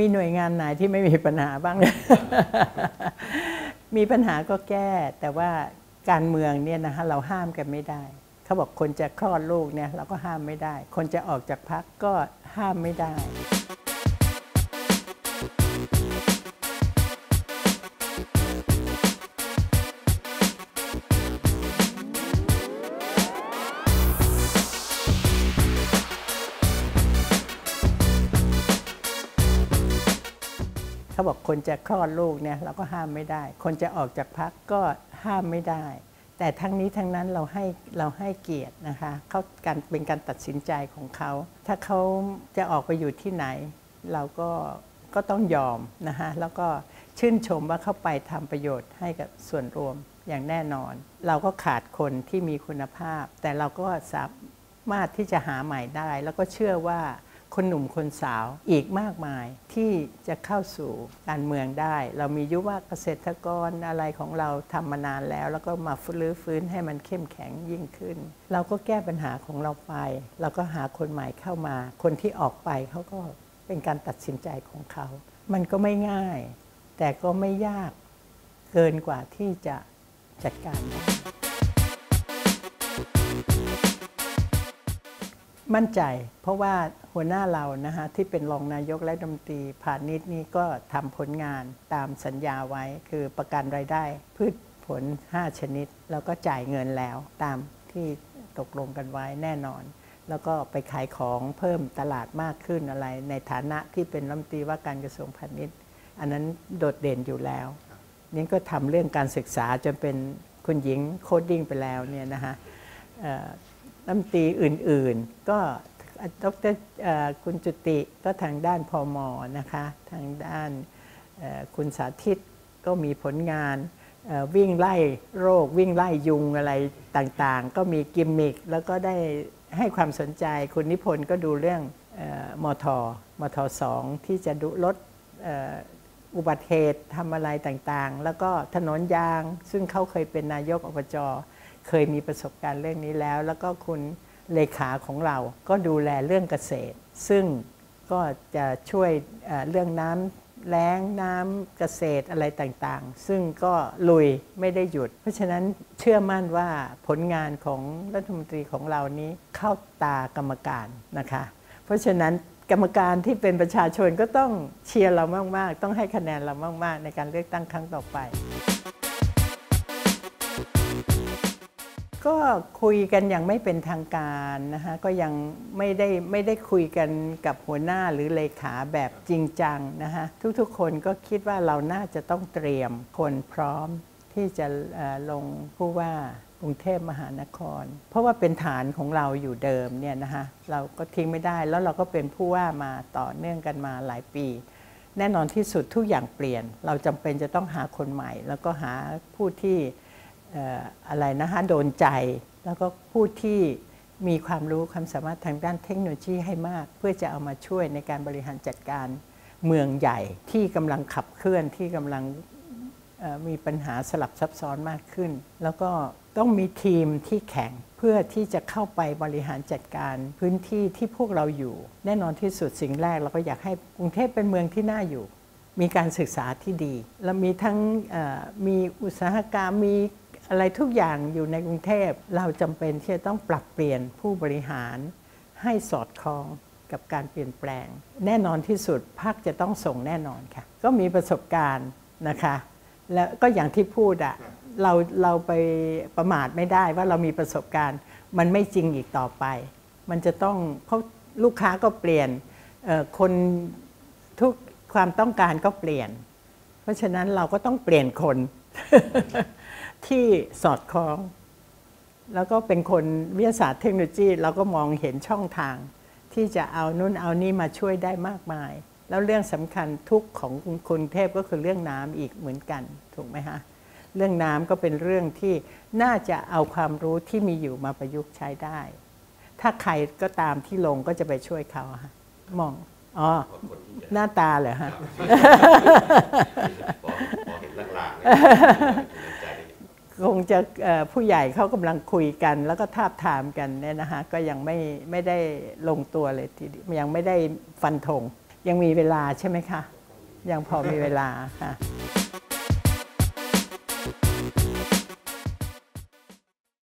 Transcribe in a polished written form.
มีหน่วยงานไหนที่ไม่มีปัญหาบ้างมีปัญหาก็แก้แต่ว่าการเมืองเนี่ยนะฮะเราห้ามกันไม่ได้เขาบอกคนจะคลอดลูกเนี่ยเราก็ห้ามไม่ได้คนจะออกจากพรรคก็ห้ามไม่ได้เขาบอกคนจะคลอดลูกเนี่ยเราก็ห้ามไม่ได้คนจะออกจากพรรคก็ห้ามไม่ได้แต่ทั้งนี้ทั้งนั้นเราให้เกียรตินะคะเขาการเป็นการตัดสินใจของเขาถ้าเขาจะออกไปอยู่ที่ไหนเราก็ต้องยอมนะคะแล้วก็ชื่นชมว่าเขาไปทำประโยชน์ให้กับส่วนรวมอย่างแน่นอนเราก็ขาดคนที่มีคุณภาพแต่เราก็สามารถที่จะหาใหม่ได้แล้วก็เชื่อว่าคนหนุ่มคนสาวอีกมากมายที่จะเข้าสู่การเมืองได้เรามียุวเกษตรกรอะไรของเราทำมานานแล้วแล้วก็มาฟื้นให้มันเข้มแข็งยิ่งขึ้นเราก็แก้ปัญหาของเราไปเราก็หาคนใหม่เข้ามาคนที่ออกไปเขาก็เป็นการตัดสินใจของเขามันก็ไม่ง่ายแต่ก็ไม่ยากเกินกว่าที่จะจัดการได้มั่นใจเพราะว่าหัวหน้าเรานะคะที่เป็นรองนายกและรัฐมนตรีพาณิชย์นี่ก็ทำผลงานตามสัญญาไว้คือประกันรายได้พืชผล5ชนิดแล้วก็จ่ายเงินแล้วตามที่ตกลงกันไว้แน่นอนแล้วก็ไปขายของเพิ่มตลาดมากขึ้นอะไรในฐานะที่เป็นรัฐมนตรีว่าการกระทรวงพาณิชย์อันนั้นโดดเด่นอยู่แล้วนี่ก็ทำเรื่องการศึกษาจนเป็นคุณหญิงโคดดิ้งไปแล้วเนี่ยนะคะรัฐมนตรีอื่นๆก็ดร.คุณจุติก็ทางด้านพม.นะคะทางด้านคุณสาธิตก็มีผลงานวิ่งไล่โรควิ่งไล่ยุงอะไรต่างๆก็มีกิมมิคแล้วก็ได้ให้ความสนใจคุณนิพนธ์ก็ดูเรื่องมท.2ที่จะดูลดอุบัติเหตุทำอะไรต่างๆแล้วก็ถนนยางซึ่งเขาเคยเป็นนายกอบจ.เคยมีประสบการณ์เรื่องนี้แล้วแล้วก็คุณเลขาของเราก็ดูแลเรื่องเกษตรซึ่งก็จะช่วยเรื่องน้ำแล้งน้ำเกษตรอะไรต่างๆซึ่งก็ลุยไม่ได้หยุดเพราะฉะนั้นเชื่อมั่นว่าผลงานของรัฐมนตรีของเรานี้เข้าตากรรมการนะคะเพราะฉะนั้นกรรมการที่เป็นประชาชนก็ต้องเชียร์เรามากๆต้องให้คะแนนเรามากๆในการเลือกตั้งครั้งต่อไปก็คุยกันยังไม่เป็นทางการนะคะก็ยังไม่ได้คุยกันกับหัวหน้าหรือเลขาแบบจริงจังนะคะทุกๆคนก็คิดว่าเราน่าจะต้องเตรียมคนพร้อมที่จะลงผู้ว่ากรุงเทพมหานครเพราะว่าเป็นฐานของเราอยู่เดิมเนี่ยนะคะเราก็ทิ้งไม่ได้แล้วเราก็เป็นผู้ว่ามาต่อเนื่องกันมาหลายปีแน่นอนที่สุดทุกอย่างเปลี่ยนเราจำเป็นจะต้องหาคนใหม่แล้วก็หาผู้ที่อะไรนะคะโดนใจแล้วก็ผู้ที่มีความรู้ความสามารถทางด้านเทคโนโลยีให้มากเพื่อจะเอามาช่วยในการบริหารจัดการเมืองใหญ่ที่กำลังขับเคลื่อนที่กำลังมีปัญหาสลับซับซ้อนมากขึ้นแล้วก็ต้องมีทีมที่แข็งเพื่อที่จะเข้าไปบริหารจัดการพื้นที่ที่พวกเราอยู่แน่นอนที่สุดสิ่งแรกเราก็อยากให้กรุงเทพเป็นเมืองที่น่าอยู่มีการศึกษาที่ดีและมีทั้งมีอุตสาหกรรมมีอะไรทุกอย่างอยู่ในกรุงเทพเราจำเป็นที่จะต้องปรับเปลี่ยนผู้บริหารให้สอดคล้องกับการเปลี่ยนแปลงแน่นอนที่สุดพรรคจะต้องส่งแน่นอนค่ะก็มีประสบการณ์นะคะแล้วก็อย่างที่พูดอะเราไปประมาทไม่ได้ว่าเรามีประสบการณ์มันไม่จริงอีกต่อไปมันจะต้องเพราะลูกค้าก็เปลี่ยนคนทุกความต้องการก็เปลี่ยนเพราะฉะนั้นเราก็ต้องเปลี่ยนคนที่สอดคล้องแล้วก็เป็นคนวิทยาศาสตร์เทคโนโลยีเราก็มองเห็นช่องทางที่จะเอานู่นเอานี่มาช่วยได้มากมายแล้วเรื่องสำคัญทุกของกรุงเทพก็คือเรื่องน้ำอีกเหมือนกันถูกไหมฮะเรื่องน้ำก็เป็นเรื่องที่น่าจะเอาความรู้ที่มีอยู่มาประยุกต์ใช้ได้ถ้าใครก็ตามที่ลงก็จะไปช่วยเขาฮะมองอ๋อหน้าตาเหรอฮะพอเห็นหลังๆคงจะผู้ใหญ่เขากำลังคุยกันแล้วก็ทาบทามกันเนี่ยนะคะก็ยังไม่ได้ลงตัวเลยทีเดียวยังไม่ได้ฟันธง ยังมีเวลาใช่ไหมคะยังพอมีเวลาค่ะ